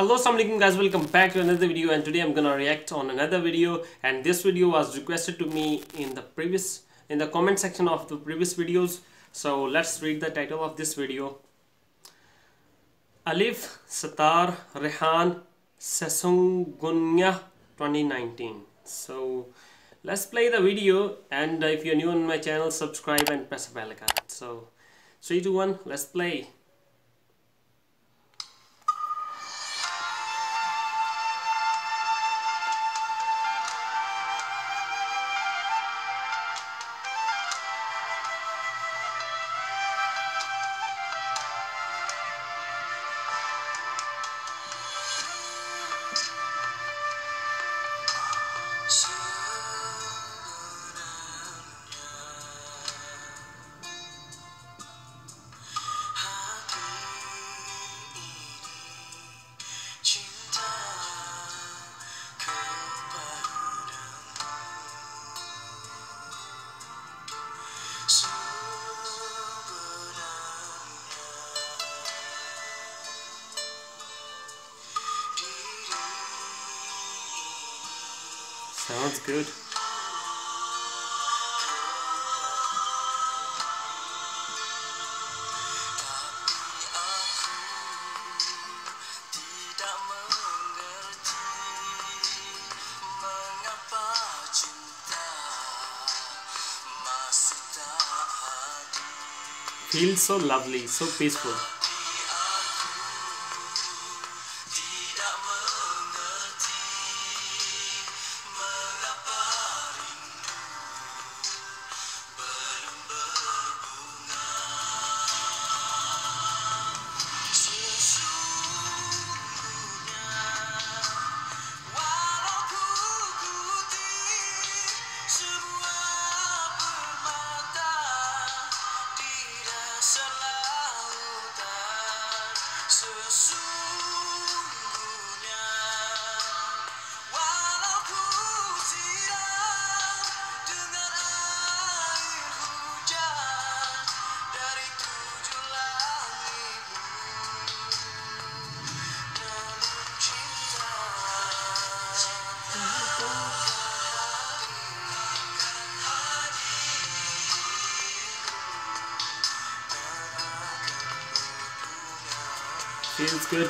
Hello, Assalamualaikum guys, welcome back to another video, and today I'm gonna react on another video. And this video was requested to me in the comment section of the previous videos. So let's read the title of this video. Alif Satar Raihan Sesungguhnya2019. So let's play the video, and if you're new on my channel, subscribe and press the bell icon. So 3, 2, 1, let's play. Sounds good. Feels so lovely, so peaceful. Sesungguhnya, walau ku siram dengan air hujan dari 7 langitmu, namun cinta feels good.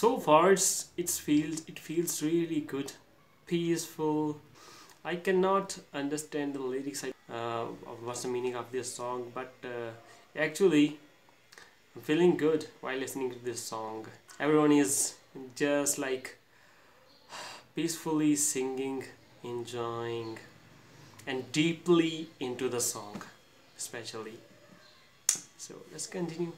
So far, it feels really good, peaceful. I cannot understand the lyrics. What's the meaning of this song? But actually, I'm feeling good while listening to this song. Everyone is just like peacefully singing, enjoying, and deeply into the song, especially. So let's continue.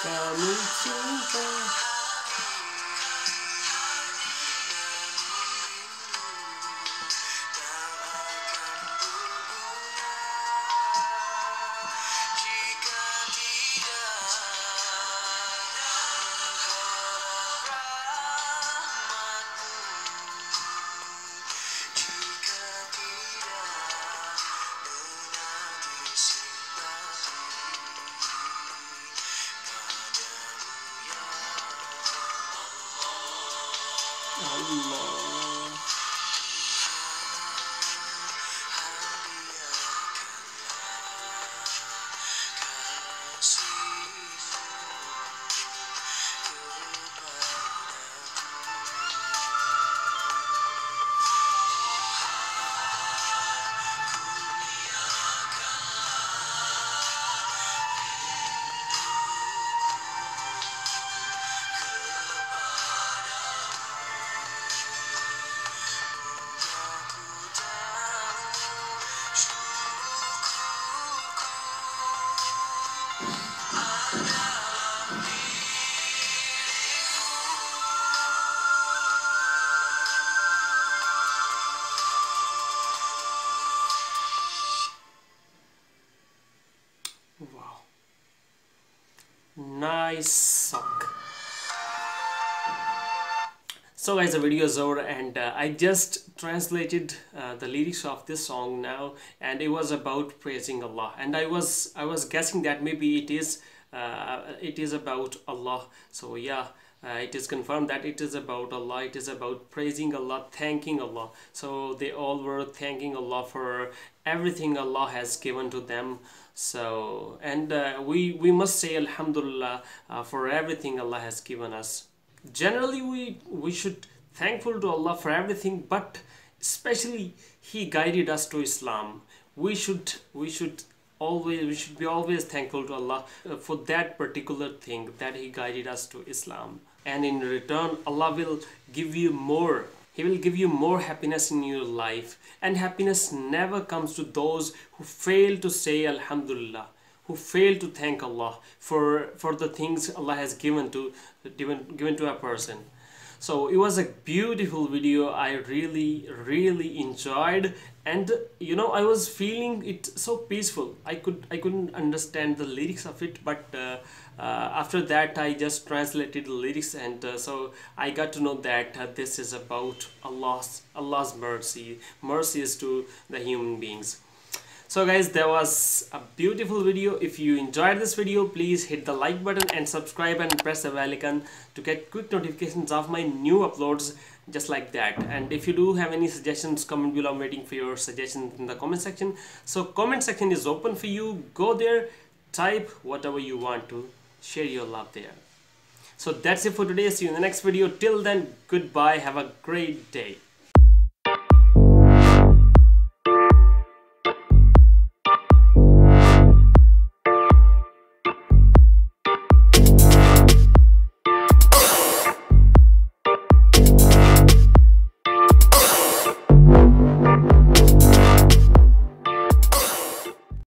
Kamu cinta Wow, nice song. So guys, the video is over, and I just translated the lyrics of this song now, and it was about praising Allah, and I was guessing that maybe it is about Allah. So yeah, it is confirmed that it is about Allah. It is about praising Allah, thanking Allah. So they all were thanking Allah for everything Allah has given to them. So, and we must say Alhamdulillah for everything Allah has given us. Generally we should thankful to Allah for everything, but especially He guided us to Islam. We should be always thankful to Allah for that particular thing, that He guided us to Islam. And in return, Allah will give you more. He will give you more happiness in your life. And happiness never comes to those who fail to say Alhamdulillah, who fail to thank Allah for the things Allah has given to a person. So it was a beautiful video. I really enjoyed, and you know, I was feeling it so peaceful. I couldn't understand the lyrics of it, but after that I just translated the lyrics, and so I got to know that this is about Allah's mercy is to the human beings. So guys, that was a beautiful video. If you enjoyed this video, please hit the like button and subscribe and press the bell icon to get quick notifications of my new uploads, just like that. And if you do have any suggestions, comment below. I'm waiting for your suggestions in the comment section. So comment section is open for you. Go there, type whatever you want to, share your love there. So that's it for today. See you in the next video. Till then, goodbye. Have a great day.